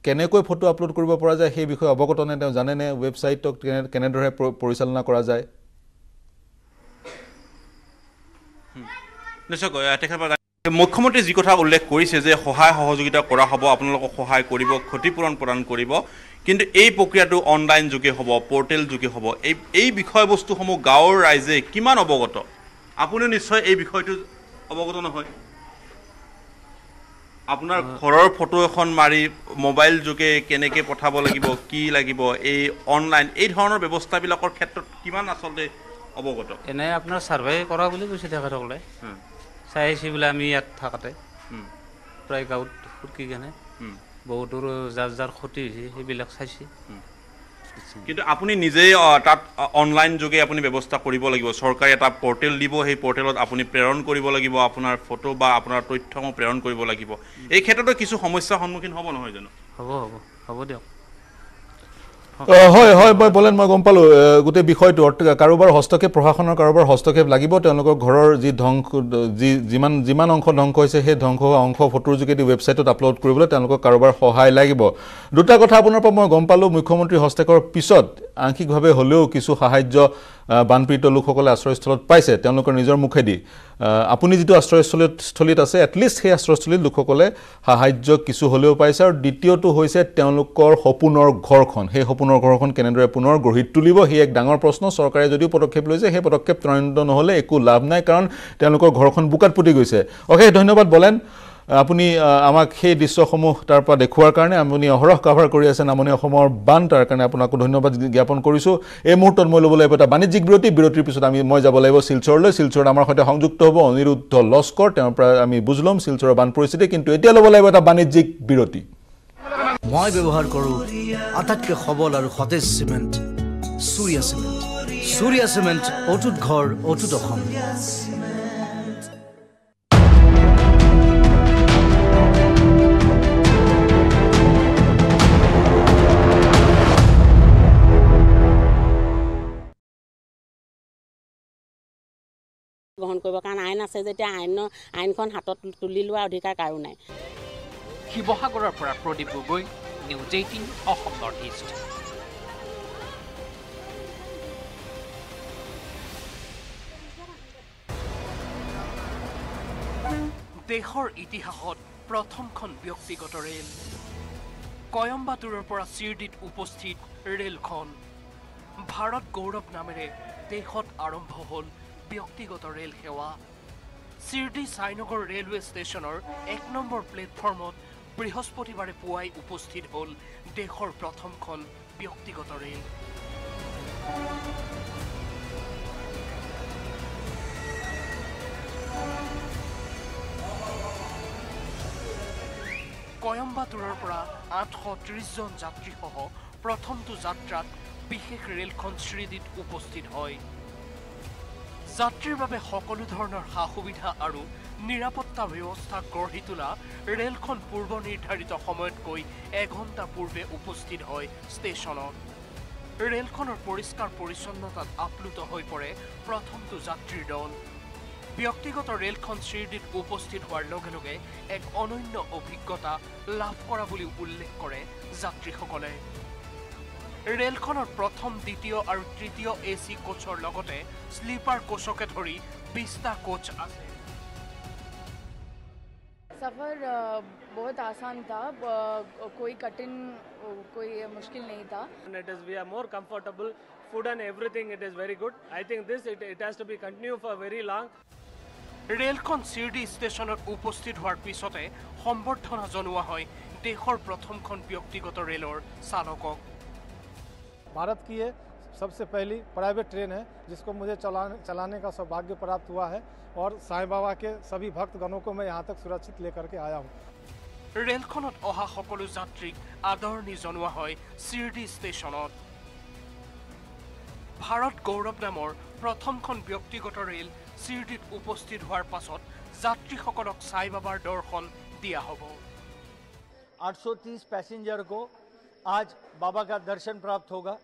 কেনেকৈ ফটো আপলোড কৰিব পৰা যায় সেই বিষয়ে অৱগতনে তেওঁ জানেনে ওয়েবসাইটক কেনেদৰে পৰিচালনা কৰা যায় মুখ্যমন্ত্ৰী যি কথা উল্লেখ কৰিছে যে সহায় সহযোগিতা কৰা হ'ব আপোনালোকক সহায় কৰিব ক্ষতিপূৰণ প্ৰদান কৰিব কিন্তু এই প্ৰক্ৰিয়াটো অনলাইন যোগে হ'ব পোৰ্টেল যোগে হ'ব এই এই বিষয়বস্তুসমূহ গাঁৱৰ ৰাইজে কিমান অৱগত আপুনি নিশ্চয় এই বিষয়টো অৱগত নহয় আপোনাৰ ঘৰৰ ফটো এখন মাৰি মোবাইল যোগে কেনেকৈ পঠাব লাগিব কি লাগিব এই অনলাইন এই ধৰণৰ ব্যৱস্থাবিলাকৰ ক্ষেত্ৰত কিমান আচলতে অৱগত এনে আপোনাৰ সাৰ্ভে কৰা বুলি কৈছে তেখেতসকলে চাইছি বোলে আমি ইয়াত থাকাতে প্ৰায় গাঁৱত সুটকি কেনে বহুত দূৰ যাৰ যাৰ ক্ষতি হৈছে সেইবিলাক চাইছে কিন্তু আপুনি নিজেই তাত অনলাইন যোগে আপুনি ব্যৱস্থা কৰিব লাগিব চৰকাৰে এটা পৰ্টেল দিব সেই পৰ্টেলত আপুনি প্ৰেৰণ কৰিব লাগিব আপোনাৰ ফটো বা আপোনাৰ তথ্যসমূহ প্ৰেৰণ কৰিব লাগিব এই ক্ষেত্ৰতো কিছু সমস্যাৰ সন্মুখীন হ'ব নহয় জানো হ'ব হ'ব হ'ব দিয়ক হয় হয় বয় বলেন মই গম পালো গতে বিষয়টো কারোবার হস্তকে প্ৰশাসনৰ কাৰোবাৰ হস্তকে লাগিব তেওঁলোকৰ ঘৰৰ যি ধ্বংস যি যিমান যিমান অংশ ধ্বংস হৈছে হে ধ্বংস অংশ ফটোৰ জুকেদি ওয়েবসাইটত আপলোড কৰিবলৈ তেওঁলোকৰ কাৰোবাৰ সহায় লাগিব দুটা কথা আপোনাৰ পৰা মই গম পালো মুখ্যমন্ত্ৰী হস্তকৰ পিছত আংকিকভাৱে হলেও কিছু সাহায্য বানপীড়িত লোকসকলে আশ্ৰয়স্থলত পাইছে তেওঁলোকৰ নিজৰ মুখেদি আপুনি যিটো আশ্ৰয়স্থলত স্থলিত আছে এট লিষ্ট হে আশ্ৰয়স্থলত লোকসকলে সাহায্য কিছু হলেও পাইছে আৰু দ্বিতীয়টো হৈছে তেওঁলোকৰ হপুনৰ ঘৰখন হে পুনৰ ঘৰখন কেনেদৰে পুনৰ গঢ়িত তুলিব হে এক ডাঙৰ প্ৰশ্ন সৰকাৰে যদিও পদক্ষেপ লৈছে হে পদক্ষেপ ত্ৰয়ন্ত নহলে একো লাভ নাই কাৰণ তেওঁলোকৰ ঘৰখন বুকাত পৰি গৈছে ওকে ধন্যবাদ বলেন আপুনি আমাক হে দৃশ্যসমূহ তাৰপা দেখুৱাৰ কাৰণে আপুনি অহৰহ কভাৰ কৰি আছে নামনি অসমৰ বান তাৰ কাৰণে আপোনাক ধন্যবাদ জ্ঞাপন কৰিছো এই মুহূৰ্তত মই লবলৈ এটা বাণিজ্যিক বিৰতি বিৰতিৰ পিছত আমি মই যাব লাগিব শিলচৰলৈ শিলচৰ আমাৰ সৈতে সংযুক্ত হ'ব অনিৰুদ্ধ লস্কৰ তেওঁ আমি বুজলম শিলচৰৰ বান পৰিস্থিতি কিন্তু এতিয়া লব লাগিব এটা বাণিজ্যিক বিৰতি মই ব্যৱহাৰ কৰো আটাতকে খবল আৰু খতেজ cement Surya cement Surya cement অটুট ঘৰ অটুট অসম বহন কৰিব কাৰণ আইন আছে যেতিয়া আইন আইনখন হাতত তুলি লোৱা অধিকাৰ কাৰো নাই শিৱসাগৰৰ পৰা Pradip Gogoi news eighteen Assam north east দেশৰ ইতিহাসত প্ৰথমখন ব্যক্তিগত ৰেল কয়ম্বাটুৰৰ পৰা চিৰদিত উপস্থিত ৰেলখন ভাৰত গৌৰৱ নামেৰে দেশত আৰম্ভ হ'ল ব্যক্তিগত ৰেল সেৱা সিৰডি সাইনগৰ ৰেলৱে ষ্টেচনৰ এক নম্বৰ প্লেটফৰ্মত বৃহস্পতিবাৰে পুৱাই উপস্থিত হ'ল দেশৰ প্ৰথমখন ব্যক্তিগত ৰেল কয়ম্বাটুৰৰ পৰা আঠশ ত্ৰিশ জন যাত্ৰীসহ প্ৰথমটো যাত্ৰাত বিশেষ ৰেলখন শ্ৰীদিত উপস্থিত হয় যাত্ৰীৰ বাবে সকলো ধৰণৰ সা-সুবিধা আৰু নিৰাপত্তা ব্যৱস্থা গঢ়ি তোলা ৰেলখন পূৰ্ব নিৰ্ধাৰিত সময়তকৈ এক ঘণ্টা পূৰ্বে উপস্থিত হয় ষ্টেচনত ৰেলখনৰ পৰিষ্কাৰ পৰিচ্ছন্নতাত আপ্লুত হৈ পৰে প্ৰথমটো যাত্ৰীৰ দল ব্যক্তিগত ৰেলখন শ্ৰীদিত উপস্থিত হোৱাৰ লগে লগে এক অনন্য অভিজ্ঞতা লাভ কৰা বুলি উল্লেখ কৰে যাত্ৰীসকলে ৰেলখনৰ প্ৰথম দ্বিতীয় আৰু তৃতীয় এচি কোচৰ লগতে স্লিপাৰ কোচকে ধৰি বিশটা কোচ আছে सफर बहुत आसान था कोई कठिन कोई मुश्किल नहीं था it is we are more comfortable food and everything it is very good I think this it it has to be continue for very long ৰেলখন সিৰডি ষ্টেচনত উপস্থিত হোৱাৰ পিছতে সম্বৰ্ধনা জনোৱা হয় দেশৰ প্ৰথমখন ব্যক্তিগত ৰেলৰ চালকক भारत की ये सबसे पहली प्राइवेट ट्रेन है जिसको मुझे चलाने चलाने का सौभाग्य प्राप्त हुआ है और साईं बाबा के सभी भक्तगणों को मैं यहाँ तक सुरक्षित लेकर के आया हूँ रेलखनत अहा सकलो यात्रीक आदरणी जनुआ हय सिरडी स्टेशनत भारत गौरव नाমৰ प्रथमखन व्यक्तिगत रेल सिरडीत उपस्थित होवार पाছত यात्रीসকলক साईं बाबार दर्शन दिया हब आठ सौ तीस पैसेंजर को आज बाबा का दर्शन प्राप्त होगा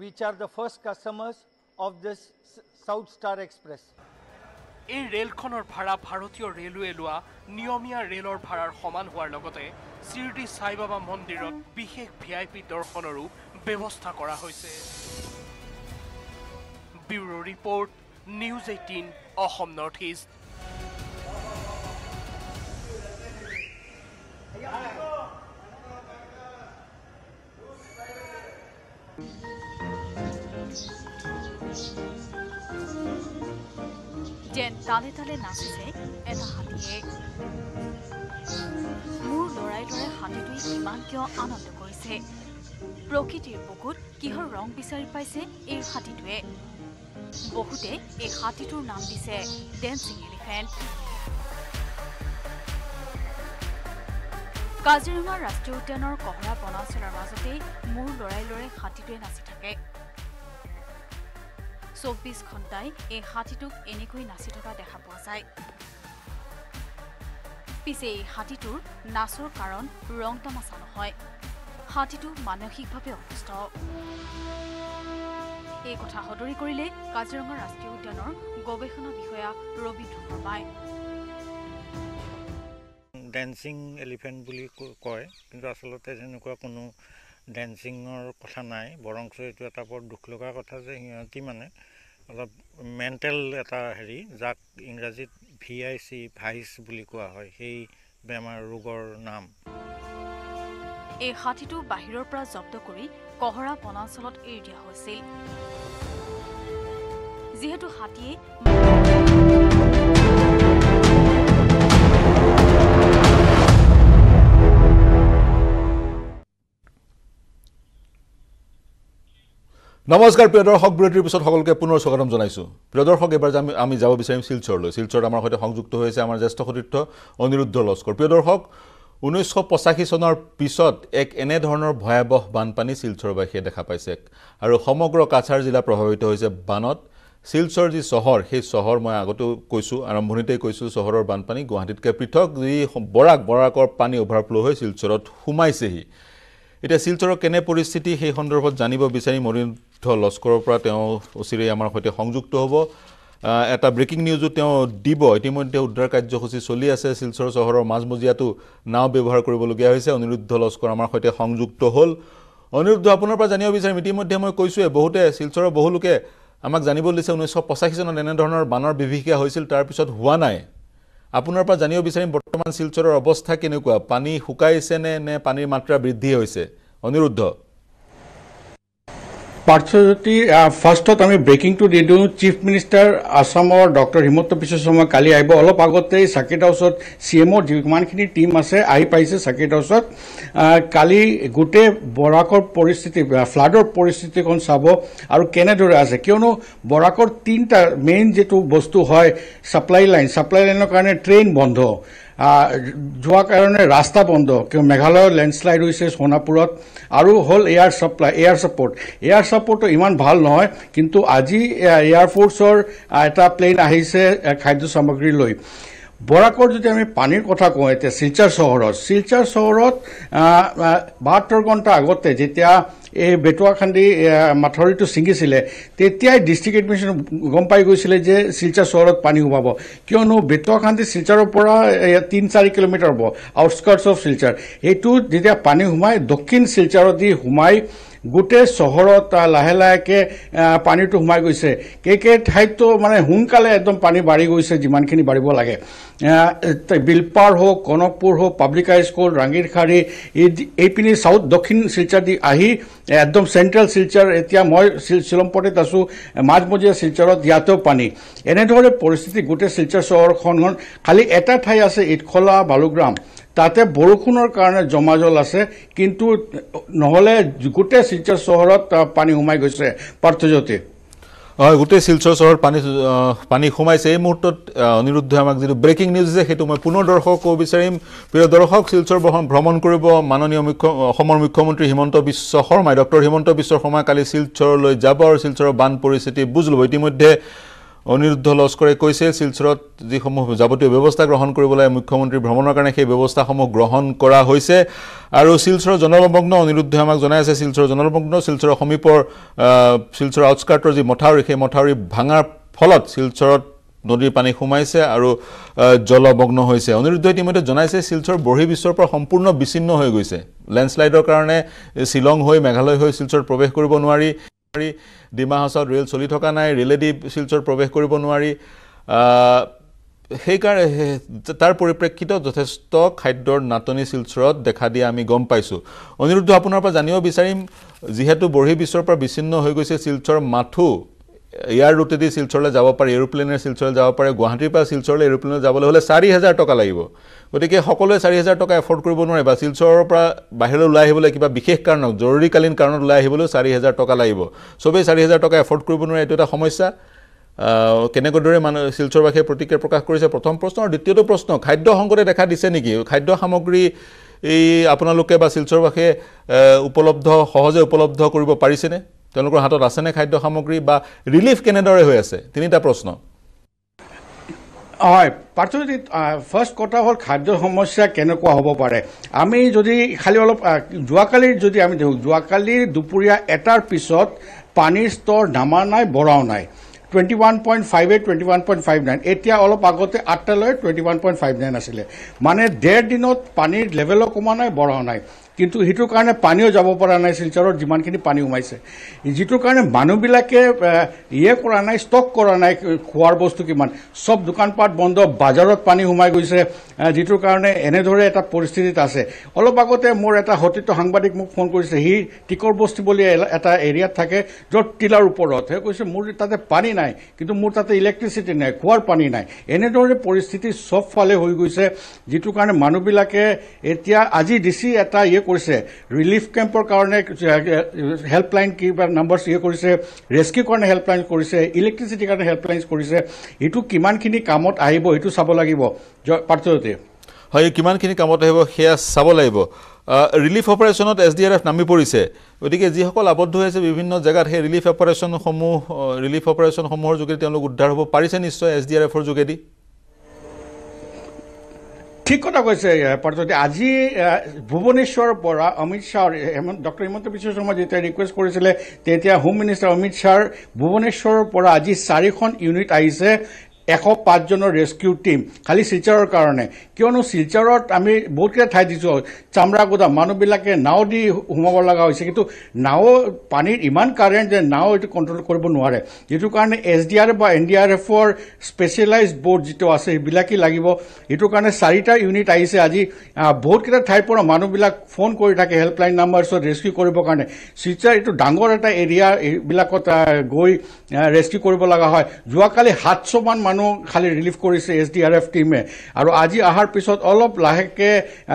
which are the first customers of this South Star Express এই ৰেলখনৰ ভাড়া ভাৰতীয় ৰেলৱে লোৱা নিয়মীয়া ৰেলৰ ভাড়াৰ সমান হোৱাৰ লগতে সিৰডি সাই বাবা মন্দিৰত বিশেষ ভিআইপি দৰ্শনৰো ব্যৱস্থা কৰা হৈছে bureau report news eighteen Assam north east যেন তালে তালে নাচিছে এটা হাতীয়ে মোৰ লৰাই লৰাই হাতীটোৱে কিমান কিয় আনন্দ কৰিছে প্ৰকৃতিৰ বুকুত কিহৰ ৰং বিচাৰি পাইছে এই হাতীটোৱে বহুতে এই হাতীটোৰ নাম দিছে ডেন্সিং এলিফেণ্ট কাজিৰঙা ৰাষ্ট্ৰীয় উদ্যানৰ কহৰা বনাঞ্চলৰ মাজতে মোৰ লৰাই লৰাই হাতীটোৱে নাচি থাকে চৌবিশ ঘণ্টাই এই হাতীটোক এনেকৈ নাচি থকা দেখা পোৱা যায় পিছে এই হাতীটোৰ নাচৰ কাৰণ ৰং তামাচা নহয় হাতীটো মানসিকভাৱে অসুস্থ এই কথা সদৰি কৰিলে কাজিৰঙা ৰাষ্ট্ৰীয় উদ্যানৰ গৱেষণা বিষয়া ৰবীন্দ্ৰ শৰ্মাই ড্যান্সিং এলিফেন্ট বুলি কয় কিন্তু আসলতে যেনেকুৱা কোনো ড্যান্সিংৰ কথা নাই বৰংছ এটো এটা বৰ দুখ লগা কথা যে হিয়তি মানে অলপ মেন্টাল এটা হেৰি যাক ইংৰাজীত ভিআইচি ভাইস বুলি কোৱা হয় সেই বেমাৰ ৰোগৰ নাম এই হাতিটো বাহিৰৰ পৰা জব্দ কৰি কহৰা বনাঞ্চলত এৰি দিয়া হৈছিল যেহেতু হাতিয়ে নমস্কাৰ প্ৰিয় দৰ্শক বুলেটিনৰ পিছত সকলোকে পুনৰ স্বাগতম জনাইছো প্ৰিয় দৰ্শক এবাৰ আমি যাব বিচাৰিম শিলচৰলৈ শিলচৰ আমাৰ সৈতে সংযুক্ত হৈছে আমাৰ জ্যেষ্ঠ সতীৰ্থ অনিৰুদ্ধ লস্কৰ প্ৰিয় দৰ্শক ঊনৈশ পঁচাশী চনৰ পিছত এক এনে ধৰণৰ ভয়াবহ বানপানী শিলচৰবাসীয়ে দেখা পাইছে আৰু সমগ্ৰ কাছাৰ জিলা প্ৰভাৱিত হৈছে বানত শিলচৰ যি চহৰ সেই চহৰ মই আগতে কৈছো আৰম্ভণিতেই কৈছো চহৰৰ বানপানী গুৱাহাটীতকৈ পৃথক যি বৰাক বৰাকৰ পানী অভাৰফ্লো হৈ শিলচৰত সোমাইছেহি এটা শিলচৰৰ কেনে পৰিস্থিতি সেই সন্দৰ্ভত জানিব বিচাৰি মৰিন্ধ লস্কৰৰ পৰা তেওঁ ওচিৰে আমাৰ সৈতে সংযুক্ত হ'ব এটা ব্ৰেকিং নিউজো তেওঁ দিব ইতিমধ্যে উদ্ধাৰ কাৰ্যসূচী চলি আছে শিলচৰ চহৰৰ মাজমজিয়াটো নাও ব্যৱহাৰ কৰিবলগীয়া হৈছে অনিৰুদ্ধ লস্কৰ আমাৰ সৈতে সংযুক্ত হ'ল অনিৰুদ্ধ আপোনাৰ পৰা জানিব বিচাৰিম ইতিমধ্যে মই কৈছোৱে বহুতে শিলচৰৰ বহুলোকে আমাক জানিব দিছে ঊনৈশ পঁচাশী চনত এনে ধৰণৰ বানৰ বিভীষিকা হৈছিল তাৰ পিছত হোৱা নাই আপোনাৰ পৰা জানিব বিচাৰিম বৰ্তমান শিলচৰৰ অৱস্থা কেনেকুৱা পানী শুকাইছে নে নে পানীৰ মাত্ৰা বৃদ্ধি হৈছে অনিৰুদ্ধ পাৰ্শ্বজ্যোতি ফাৰ্ষ্টত আমি ব্ৰেকিংটো দি দিওঁ চিফ মিনিষ্টাৰ আসামৰ ডক্টৰ হিমন্ত বিশ্ব শৰ্মা কালি আহিব অলপ আগতেই সাকেট হাউছত চি এম অ'ৰ যিমানখিনি টিম আছে আহি পাইছে সাকেট হাউছত কালি গোটেই বৰাকৰ পৰিস্থিতি ফ্লাডৰ পৰিস্থিতিখন চাব আৰু কেনেদৰে আছে কিয়নো বৰাকৰ তিনিটা মেইন যিটো বস্তু হয় সাপ্লাই লাইন সাপ্লাই লাইনৰ কাৰণে ট্ৰেইন বন্ধ যোৱাৰ কাৰণে ৰাস্তা বন্ধ কিয় মেঘালয়ৰ লেণ্ডশ্লাইড হৈছে সোণাপুৰত আৰু হ'ল air supply air support air ছাপৰ্টটো ইমান ভাল নহয় কিন্তু আজি এয়াৰফৰ্চৰ এটা প্লেন আহিছে খাদ্য সামগ্ৰী লৈ বৰাকৰ যদি আমি পানীৰ কথা কওঁ এতিয়া শিলচৰ চহৰত শিলচৰ চহৰত বাসত্তৰ ঘণ্টা আগতে যেতিয়া এই বেটুৱাখান্দি মাথৰিটো ছিঙিছিলে তেতিয়াই ডিষ্ট্ৰিক্ট এডমিনিষ্ট্ৰেশ্যন গম পাই গৈছিলে যে শিলচৰ চহৰত পানী সোমাব কিয়নো বেটুৱাখান্দি শিলচৰৰ পৰা তিনি চাৰি কিলোমিটাৰ হ'ব আউটস্কাৰ্টছ অফ শিলচৰ এইটো যেতিয়া পানী সোমাই দক্ষিণ শিলচৰদি সোমাই গোটেই চহৰত লাহে লাহেকে পানীটো সোমাই গৈছে কে কে ঠাইতো মানে সোনকালে একদম পানী বাঢ়ি গৈছে যিমানখিনি বাঢ়িব লাগে বিলপাৰ হওক কনকপুৰ হওক পাব্লিক হাই স্কুল ৰাংগীৰখাৰী এইপিনি চাউথ দক্ষিণ শিলচৰ দি আহি একদম চেণ্ট্ৰেল শিলচৰ এতিয়া মই শ্বিলংপটিত আছোঁ মাজমজিয়া শিলচৰত ইয়াতেও পানী এনেদৰে পৰিস্থিতি গোটেই শিলচৰ চহৰখন খালি এটা ঠাই আছে ইটখলা বালুগ্ৰাম তাতে বৰষুণৰ কাৰণে জমা জল আছে কিন্তু নহ'লে গোটেই শিলচৰ চহৰত পানী সোমাই গৈছে পাৰ্থজ্যোতি হয় গোটেই শিলচৰ চহৰত পানী পানী সোমাইছে এই মুহূৰ্তত অনিৰুদ্ধ আমাক যিটো ব্ৰেকিং নিউজ আছে সেইটো মই পুনৰ দৰ্শক ক'ব বিচাৰিম প্ৰিয় দৰ্শক শিলচৰ ভ্ৰমণ কৰিব মাননীয় মুখ্য অসমৰ মুখ্যমন্ত্ৰী হিমন্ত বিশ্ব শৰ্মাই ডক্টৰ হিমন্ত বিশ্ব শৰ্মা কালি শিলচৰলৈ যাব আৰু শিলচৰৰ বান পৰিস্থিতি বুজ ল'ব ইতিমধ্যে অনিৰুদ্ধ লস্কৰে কৈছে শিলচৰত যিসমূহ যাৱতীয় ব্যৱস্থা গ্ৰহণ কৰিবলৈ মুখ্যমন্ত্ৰী ভ্ৰমণৰ কাৰণে সেই ব্যৱস্থাসমূহ গ্ৰহণ কৰা হৈছে আৰু শিলচৰ জনলমগ্ন অনিৰুদ্ধ আমাক জনাই আছে শিলচৰ জনলমগ্ন শিলচৰৰ সমীপৰ শিলচৰ আউটস্কাৰ্টৰ যি মথাউৰি সেই মথাউৰি ভাঙাৰ ফলত শিলচৰত নদীৰ পানী সোমাইছে আৰু জলমগ্ন হৈছে অনিৰুদ্ধ ইতিমধ্যে জনাইছে শিলচৰ বহিৰ্বিশ্বৰ পৰা সম্পূৰ্ণ বিচ্ছিন্ন হৈ গৈছে লেণ্ডশ্লাইডৰ কাৰণে শ্বিলং হৈ মেঘালয় হৈ শিলচৰত প্ৰৱেশ কৰিব নোৱাৰি ডিমা হাউছত ৰেল চলি থকা নাই ৰেলেদি শিলচৰ প্ৰৱেশ কৰিব নোৱাৰি সেইকাৰণে তাৰ পৰিপ্ৰেক্ষিতত যথেষ্ট খাদ্যৰ নাটনি শিলচৰত দেখা দিয়া আমি গম পাইছোঁ অনিৰুদ্ধ আপোনাৰ পৰা জানিব বিচাৰিম যিহেতু বহিৰ্বিশ্বৰ পৰা বিচ্ছিন্ন হৈ গৈছে শিলচৰ মাথো ইয়াৰ ৰুটেদি শিলচৰলৈ যাব পাৰে এৰোপ্লেনেৰে শিলচৰলৈ যাব পাৰে গুৱাহাটীৰ পৰা শিলচৰলৈ এৰোপ্লেনত যাবলৈ হ'লে চাৰি হাজাৰ টকা লাগিব গতিকে সকলোৱে চাৰি হাজাৰ টকা এফৰ্ড কৰিব নোৱাৰে বা শিলচৰৰ পৰা বাহিৰলৈ ওলাই আহিবলৈ কিবা বিশেষ কাৰণত জৰুৰীকালীন কাৰণত ওলাই আহিবলৈও চাৰি হাজাৰ টকা লাগিব চবেই চাৰি হাজাৰ টকা এফৰ্ড কৰিব নোৱাৰে এইটো এটা সমস্যা কেনেদৰে মানুহ শিলচৰবাসীয়ে প্ৰতিক্ৰিয়া প্ৰকাশ কৰিছে প্ৰথম প্ৰশ্ন আৰু দ্বিতীয়টো প্ৰশ্ন খাদ্য সংকটে দেখা দিছে নেকি খাদ্য সামগ্ৰী এই আপোনালোকে বা শিলচৰবাসীয়ে উপলব্ধ সহজে উপলব্ধ কৰিব পাৰিছেনে তেওঁলোকৰ হাতত আছেনে খাদ্য সামগ্ৰী বা ৰিলিফ কেনেদৰে হৈ আছে তিনিটা প্ৰশ্ন Hi, particularly first quarter of Khadjo Homosha Kenoko Hobopare. Ami Jodi Halop Juakali Jodi Ami Juakali Dupuria Etar Pisot Pani store Namanai Boraunai. twenty-one point five eight, twenty-one point five nine. Etia অলপ আগতে আটালয় twenty-one point five nine আসলে মানে ডেৰ দিনত পানীৰ level কমানাই বঢ়া নাই কিন্তু হিটৰ কাৰণে পানীও যাব পৰা নাই শিলচৰৰ জিমানখিনি পানী উমাইছে ইজিটৰ কাৰণে মানুহবিলাকে ইয়ে কৰা নাই ষ্টক কৰা নাই খোৱাৰ বস্তু কিমান সব দোকানপাট বন্ধ বাজাৰত পানী উমাই গৈছে জিটৰ কাৰণে এনে ধৰে এটা পৰিস্থিতি আছে অলপ আগতে মোৰ এটা হতিত সাংবাদিক মোক ফোন কৰিছে হি টিকৰ বস্তি বুলি এটা এৰিয়া থাকে যত টিলাৰ ওপৰত হে কৈছে মোৰ তাতে পানী নাই কিন্তু মোৰ তাতে ইলেক্ট্ৰিসিটি নাই খোৱাৰ পানী নাই এনে ধৰে পৰিস্থিতি সব ফালে হৈ গৈছে জিটৰ কাৰণে মানুহবিলাকে এতিয়া আজি ডিসি এটা Relief camper karne helpline ki numbers ye korise rescue karne helplines korise electricity karne helplines korise etu kiman khini kamot ahibo etu sabo lagibo parchote hoy kiman khini kamot ahibo heya sabo lagibo relief operation at S D R F nami porise odike ji hokol abodh hoyse bibhinno jagar he relief operation homu relief operation homor jogedi telok uddhar hobo parise nischoy S D R F or jogedi ঠিক কথা কৈছে পৰতে আজি ভুবনেশ্বৰৰ পৰা অমিত শাহ এমন doctor Himanta Biswa Sarma যেতে request কৰিছিল তেতিয়া হোম মিনিষ্টাৰ অমিত শাহ ভুবনেশ্বৰৰ পৰা আজি চাৰিখন ইউনিট আহিছে one oh five জনৰ ৰেস্কিউ টিম খালি শিলচৰৰ কাৰণে কিয়নো শিলচৰত আমি বহুতকে ঠাই দিছো চামৰাগোদা মানুহবিলাকে নাও দি হুমাব লাগা হৈছে কিন্তু নাও পানীৰ ইমান কাৰেন্ট যে নাও এটো কন্ট্ৰোল কৰিব নোৱাৰে এটো কাৰণে এসডিআৰ বা এনডিআৰএফ ফৰ স্পেশালাইজড বোৰ্ড যেটো আছে বিলাকি লাগিব এটো কাৰণে চাৰিটা ইউনিট আহিছে আজি বহুতকে ঠাই পৰা মানুহবিলাক ফোন কৰি থাকে হেল্পলাইন নাম্বাৰছ ৰেস্কিউ কৰিব কাৰণে শিলচৰ এটো ডাঙৰ এটা এৰিয়া বিলাকত গৈ ৰেস্কিউ কৰিব লাগা হয় জুৱাকালি সাতশ মান খালি ৰিলিফ কৰিছে এসডিআৰএফ টিমে আৰু আজি আহাৰ পিছত অলপ লাহেকে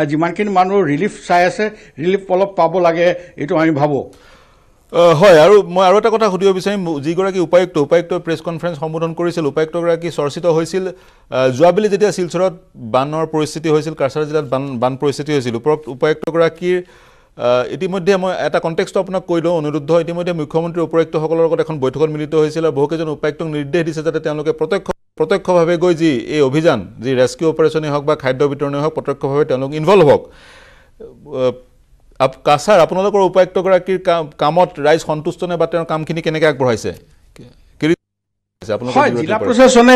জিমানকিন মানুহ ৰিলিফ চাই আছে ৰিলিফ অলপ পাব লাগে এটো আমি ভাবো হয় আৰু মই আৰু এটা কথা সুধিব বিচাৰিম যিগৰা কি উপায়ুক্ত উপায়ুক্ত প্ৰেছ কনফাৰেন্স সম্বোধন কৰিছিল উপায়ুক্তগৰা কি সৰ্চিত হৈছিল জুৱাবিলি যেতিয়া শিলচৰত বানৰ পৰিস্থিতি হৈছিল কাছাৰ জিলাত বান বান পৰিস্থিতি হৈছিল উপায়ুক্তগৰা কি ইতিমধ্যে মই এটা কনটেক্সট আপোনাক কৈলো অনুৰোধ ইতিমধ্যে মুখ্যমন্ত্ৰী উপায়ুক্তসকলৰ লগত এখন বৈঠকত মিলিত হৈছিল আৰু বহুকেজন উপায়ুক্তক নিৰ্দেশ দিছে যাতে তেওঁলোকে প্ৰত্যক্ষ প্ৰত্যক্ষভাবে গৈ যি এই অভিযান যি ৰেস্কিউ অপাৰেচনে হওক বা খাদ্য বিতৰণে হওক প্ৰত্যক্ষভাৱে তেওঁলোক ইনভলভ হওক আপ কাছাৰ আপোনালোকৰ উপায়ুক্তগৰাকীৰ কামত ৰাইজ সন্তুষ্ট নে বা তেওঁৰ কামখিনি কেনেকৈ আগবঢ়াইছে কি আপোনালোকৰ জিলা প্ৰশাসনে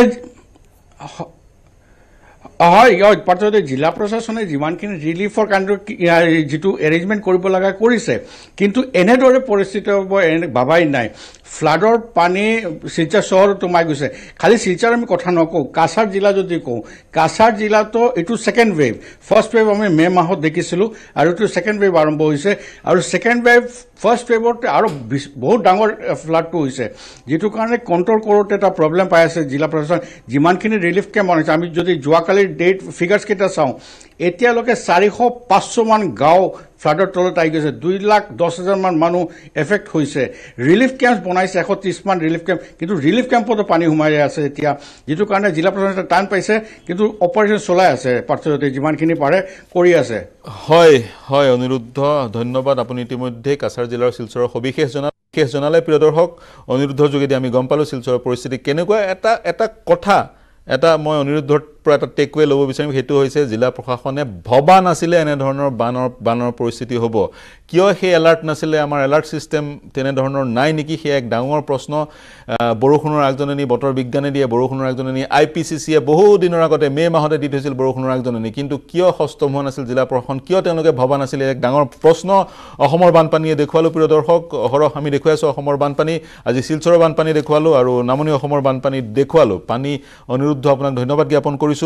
হয় ইয়াত পৰতে জিলা প্ৰশাসনে জিমানখিনি ৰিলিফৰ কাণ্ড যেটো এৰেঞ্জমেণ্ট কৰিব লগা কৰিছে কিন্তু এনে দৰে পৰিস্থিতি হ'ব এনে ভাবাই নাই ফ্লাডৰ পানী শিলচৰ শহৰ তোমাই গৈছে খালি শিলচৰ আমি কথা নকও কাছাৰ জিলা যদি কও কাছাৰ জিলা তো এটু সেকেন্ড ওয়েভ ফাৰ্স্ট ওয়েভ আমি মে মাহত দেখিছিল আৰু এটু সেকেন্ড ওয়েভ আৰম্ভ হৈছে আৰু সেকেন্ড ওয়েভ ফাৰ্স্ট ওয়েভতে আৰু বহুত ডাঙৰ ফ্লাড তো হৈছে যেটু কাৰণে কন্ট্ৰোল কৰোতে এটা প্ৰবলেম পাই আছে জিলা প্ৰশাসন জিমানখিনি ৰিলিফ কেম্প আছে আমি যদি জুৱাকালি ডেট ফিগাৰ্স কেটা চাও এতিয়া লকে চাৰিশ পাঁচশ মান গাঁও ফ্লাডৰ তলত আই গৈছে দুই লাখ দহ হাজাৰ মান মানুহ এফেক্ট হৈছে ৰিলিফ কেম্পছ বনাইছে এশ ত্ৰিশ মান ৰিলিফ কেম্প কিন্তু ৰিলিফ কেম্পতো পানী হুমাই আছে এতিয়া যেটো কাৰণে জিলা প্ৰশাসনে টান পাইছে কিন্তু অপাৰেচন চলাই আছে পাৰ্চতে জিমানখিনি পাৰে কৰি আছে হয় হয় অনিৰুদ্ধ ধন্যবাদ আপুনি ইতিমধ্যে কাছাৰ জিলাৰ শিলচৰৰ সবিশেষ জনা বিশেষ জনালে প্ৰিয় দৰ্শক অনিৰুদ্ধ যোগেদি আমি গম পালো শিলচৰৰ পৰিস্থিতি কেনেকুৱা এটা এটা কথা এটা মই অনিৰুদ্ধৰ পৰা এটা টেকৱে লব বিচাৰিম হেতু হৈছে জিলা প্ৰশাসনে ভবা নাছিলে এনে ধৰণৰ বানৰ বানৰ পৰিস্থিতি হ'ব কিয় সেই এলাৰ্ট নাছিলে আমাৰ এলাৰ্ট সিস্টেম তেনে ধৰণৰ নাই নেকি সেই এক ডাঙৰ প্ৰশ্ন বৰখনৰ আগজননী বতৰ বিজ্ঞানী দিয়ে বৰখনৰ আগজননী আইপিসিসি এ বহু দিনৰ আগতে মে মাহতে দি থৈছিল বৰখনৰ আগজননী কিন্তু কিয় হস্তম হোৱা নাছিল জিলা প্ৰশাসন কিয় তেওঁলোকে ভবা নাছিলে এক ডাঙৰ প্ৰশ্ন অসমৰ বানপানীয়ে দেখুৱালো প্ৰিয় দৰ্শক হৰহ আমি দেখুৱাইছো অসমৰ বানপানী আজি শিলচৰৰ বানপানী দেখুৱালো আৰু নামনি অসমৰ বানপানী দেখুৱালো পানী অনুৰোধ আপোনাক ধন্যবাদ জ্ঞাপন কৰিছো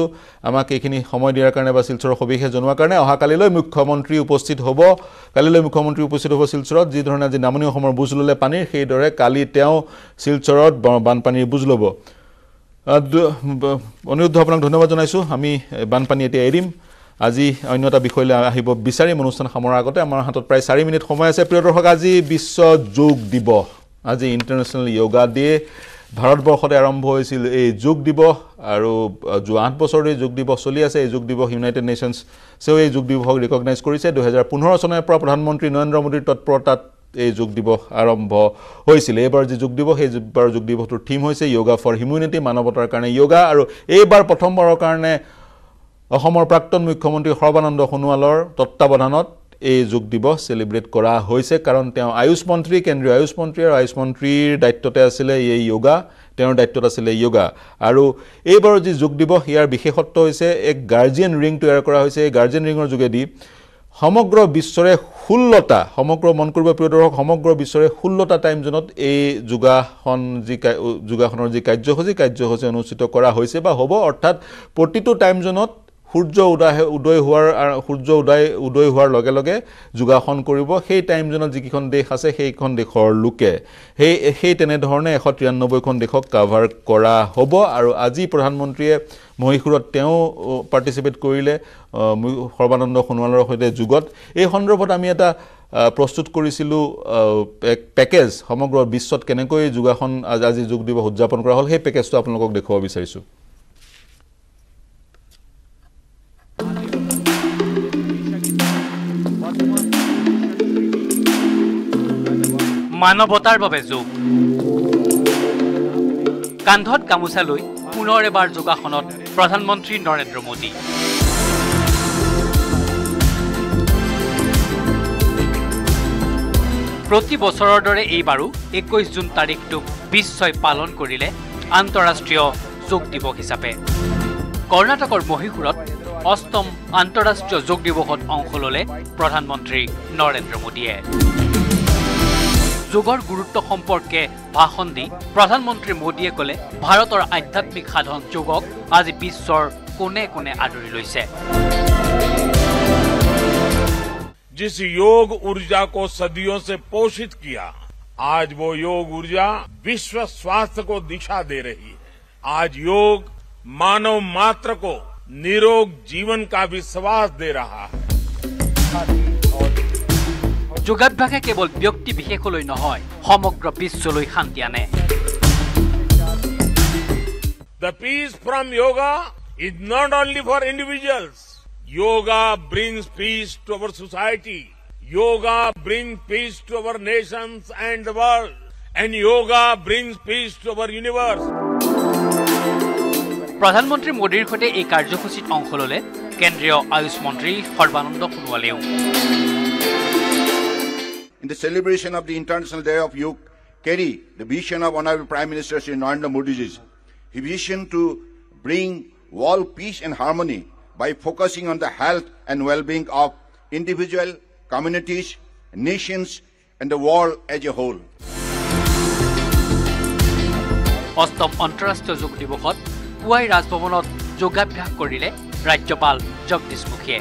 আমাক এখিনি সময় দিয়াৰ কাৰণে বা শিলচৰৰ সবিশেষ জনোৱাৰ কাৰণে অহা কালিলৈ মুখ্যমন্ত্ৰী উপস্থিত হ'ব কালিলৈ মুখ্যমন্ত্ৰী উপস্থিত হ'ব শিলচৰত যি ধৰণে আজি নামনি অসমৰ বুজ ললে পানী সেই দৰে কালি তেওঁ শিলচৰত বানপানীৰ বুজ লব অনুৰোধ আপোনাক ধন্যবাদ জনাইছো আমি বানপানী এতিয়া এৰিম আজি অন্য এটা বিষয়লৈ আহিব বিচাৰিম অনুষ্ঠান সামৰাৰ আগতে আমাৰ হাতত প্ৰায় চাৰি মিনিট সময় আছে প্ৰিয় দৰ্শক আজি বিশ্ব যোগ দিৱস আজি ইন্টাৰনেশ্যনেল যোগা ডে ভাৰতবৰ্ষতে আৰম্ভ হৈছিল এই যোগ দিৱস আৰু যোৱা আঠ বছৰৰ যোগ দিৱস চলি আছে এই যোগ দিৱস ইউনাইটেড নেশ্যনছ সেও এই যোগ দিৱসক ৰিকগনাইজ কৰিছে দুই হাজাৰ পোন্ধৰ চনৰ পৰা প্ৰধানমন্ত্ৰী নৰেন্দ্ৰ মোদীৰ তৎপৰতাত এই যোগ দিবস আৰম্ভ হৈছিল এবাৰ যে যোগ দিবস এবাৰ যোগ দিবসৰ থিম হৈছে যোগা ফৰ হিউম্যানিটি মানৱতাৰ কাৰণে যোগা আৰু এইবাৰ প্ৰথমবাৰৰ কাৰণে অসমৰ প্ৰাক্তন মুখ্যমন্ত্ৰী সৰ্বানন্দ সোণোৱালৰ তত্ত্বাৱধানত এই যোগ দিবস সেলিব্ৰেট কৰা হৈছে কাৰণ তেওঁ আয়ুষ মন্ত্ৰী কেন্দ্ৰীয় আয়ুষ মন্ত্ৰী আৰু আয়ুষ মন্ত্ৰীৰ দায়িত্বতে আছিল এই যোগা তেওঁৰ দায়িত্বত আছিল যোগা আৰু এইবাৰ যে যোগ দিবস ইয়াৰ বিশেষত্ব হৈছে এক গাৰ্ডিয়ান ৰিং তৈয়াৰ কৰা হৈছে এই গাৰ্ডিয়ান ৰিঙৰ যোগেদি সমগ্ৰ বিশ্বৰে ষোল্লটা সমগ্ৰ মন কৰিব প্ৰিয় দৰ্শক সমগ্ৰ বিশ্বৰে ষোল্লটা টাইম জোনত এই যোগাসন যি যোগাসনৰ যি কাৰ্যসূচী কাৰ্যসূচী অনুষ্ঠিত কৰা হৈছে বা হ'ব অৰ্থাৎ প্ৰতিটো টাইম জোনত সূৰ্য উদয় হোৱাৰ সূৰ্য উদয় উদয় হোৱাৰ লগে লগে যোগাসন কৰিব সেই টাইম জোনত যিখন দেশ আছে সেইখন দেশৰ লোকে সেই সেই তেনে ধৰণে এশ তিৰানব্বৈ খন দেশক কভাৰ কৰা হ'ব আৰু আজি প্ৰধানমন্ত্ৰীয়ে মহিষুৰত তেওঁ পাৰ্টিসিপেট কৰিলে সৰ্বানন্দ সোণোৱালৰ সৈতে যুগত এই সন্দৰ্ভত আমি এটা প্ৰস্তুত কৰিছিলো এক পেকেজ সমগ্ৰ বিশ্বত কেনেকৈ যোগাসন আজি যোগ দিৱস উদযাপন কৰা হ'ল সেই পেকেজটো আপোনালোকক দেখুৱাব বিচাৰিছো মানৱতাৰ বাবে যোগ কান্ধত গামোচা লৈ পুনৰ এবাৰ যোগাসনত প্ৰধানমন্ত্ৰী নৰেন্দ্ৰ মোদী প্ৰতি বছৰৰ দৰে এইবাৰো একৈশ জুন তাৰিখটো বিশ্বই পালন কৰিলে আন্তৰাষ্ট্ৰীয় যোগ দিৱস হিচাপে কৰ্ণাটকৰ মহীশূৰত অষ্টম আন্তৰাষ্ট্ৰীয় যোগ দিৱসত অংশ ল'লে প্ৰধানমন্ত্ৰী নৰেন্দ্ৰ মোদীয়ে যোগৰ গুৰুত্ব সম্পৰ্কে ভাষণ দি প্ৰধানমন্ত্ৰী মোদীয়ে ক'লে ভাৰতৰ আধ্যাত্মিক সাধন যোগক আজি বিশ্বৰ কোণে কোণে আদৰি লৈছে जिस योग ऊर्जा को सदियों से पोषित किया आज वो योग ऊर्जा विश्व स्वास्थ्य को दिशा दे रही है आज योग मानव मात्र को निरोग जीवन का विश्वास दे रहा है যোগাভ্যাসে কেবল ব্যক্তি বিশেষলৈ নহয় সমগ্র বিশ্বলৈ শান্তি আনে The peace from yoga is not only for individuals. Yoga brings peace to our society. Yoga brings peace to our nations and the world. And yoga brings peace to our universe. প্রধানমন্ত্রী মোদীৰ সৈতে এই কাৰ্যসূচীত অংশ ল'লে কেন্দ্ৰীয় আয়ুষ মন্ত্ৰী Sarbananda সোণোৱালেও In the celebration of the International Day of Yoga, carry the vision of Honorable Prime Minister Shri Narendra Modi's vision to bring world peace and harmony by focusing on the health and well-being of individual, communities, nations, and the world as a whole. অষ্টম আন্তঃৰাষ্ট্ৰীয় যোগ দিৱসত পুৱাই ৰাজভৱনত যোগাভ্যাস কৰিলে ৰাজ্যপাল জগদীশ মুখীয়ে